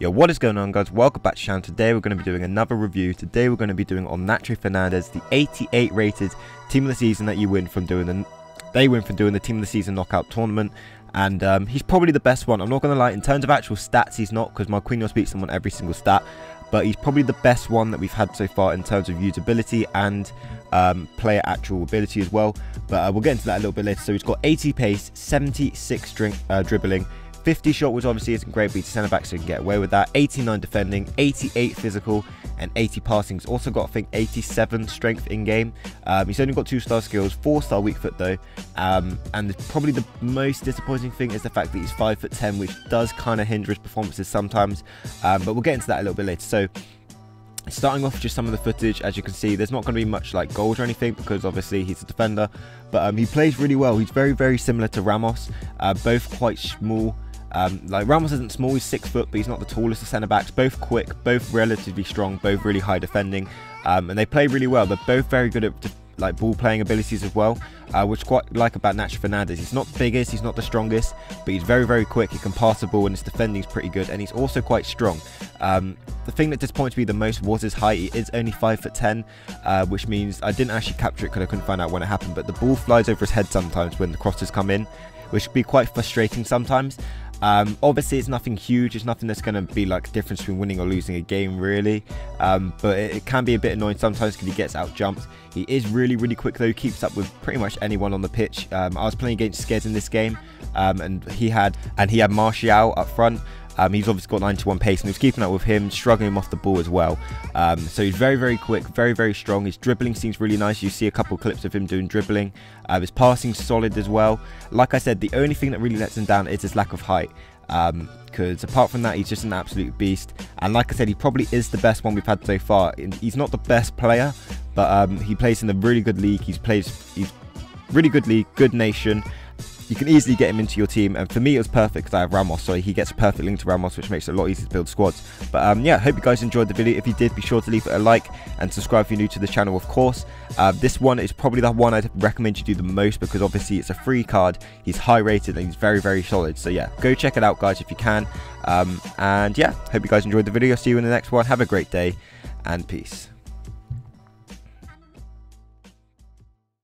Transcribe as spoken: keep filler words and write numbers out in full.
Yo, what is going on, guys? Welcome back to the channel. Today we're going to be doing another review. Today we're going to be doing on Nacho Fernandez, the eighty-eight rated team of the season that you win from doing the they win from doing the team of the season knockout tournament, and um, he's probably the best one. I'm not going to lie, in terms of actual stats, he's not, because Marquinhos beats him on every single stat, but he's probably the best one that we've had so far in terms of usability and um, player actual ability as well. But uh, we'll get into that a little bit later. So he's got eighty pace, seventy-six drink, uh, dribbling. fifty shot, which obviously isn't great, but he's a centre back, so he can get away with that. eighty-nine defending, eighty-eight physical, and eighty passing. He's also got, I think, eighty-seven strength in game. Um, he's only got two star skills, four star weak foot though. Um, and probably the most disappointing thing is the fact that he's five foot ten, which does kind of hinder his performances sometimes. Um, but we'll get into that a little bit later. So, starting off with just some of the footage, as you can see, there's not going to be much like goals or anything because obviously he's a defender. But um, he plays really well. He's very, very similar to Ramos, uh, both quite small. Um, like Ramos isn't small, he's six foot, but he's not the tallest of centre-backs. Both quick, both relatively strong, both really high defending, um, and they play really well. They're both very good at like ball playing abilities as well, uh, which quite like about Nacho Fernandez. He's not the biggest, he's not the strongest, but he's very, very quick. He can pass the ball, and his defending's pretty good, and he's also quite strong. Um, the thing that disappointed me the most was his height. He is only five foot ten, uh, which means I didn't actually capture it because I couldn't find out when it happened. But the ball flies over his head sometimes when the crosses come in, which can be quite frustrating sometimes. Um, obviously it's nothing huge, it's nothing that's going to be like a difference between winning or losing a game really, um, but it, it can be a bit annoying sometimes because he gets out jumped. He is really really quick though, keeps up with pretty much anyone on the pitch. um, I was playing against Skez in this game, um, and he had and he had Martial up front. Um, he's obviously got ninety-one pace, and he was keeping up with him, struggling him off the ball as well. Um, so he's very, very quick, very, very strong. His dribbling seems really nice. You see a couple of clips of him doing dribbling. Uh, his passing's solid as well. Like I said, the only thing that really lets him down is his lack of height. Um, because apart from that, he's just an absolute beast. And like I said, he probably is the best one we've had so far. He's not the best player, but um, he plays in a really good league. He's plays he's really good league, good nation. You can easily get him into your team, and for me it was perfect because I have Ramos, so he gets a perfect link to Ramos, which makes it a lot easier to build squads. But um, yeah, I hope you guys enjoyed the video. If you did, be sure to leave it a like and subscribe if you're new to the channel, of course. Uh, this one is probably the one I'd recommend you do the most because obviously it's a free card, he's high rated, and he's very, very solid. So yeah, go check it out, guys, if you can. Um, and yeah, hope you guys enjoyed the video. See you in the next one. Have a great day, and peace.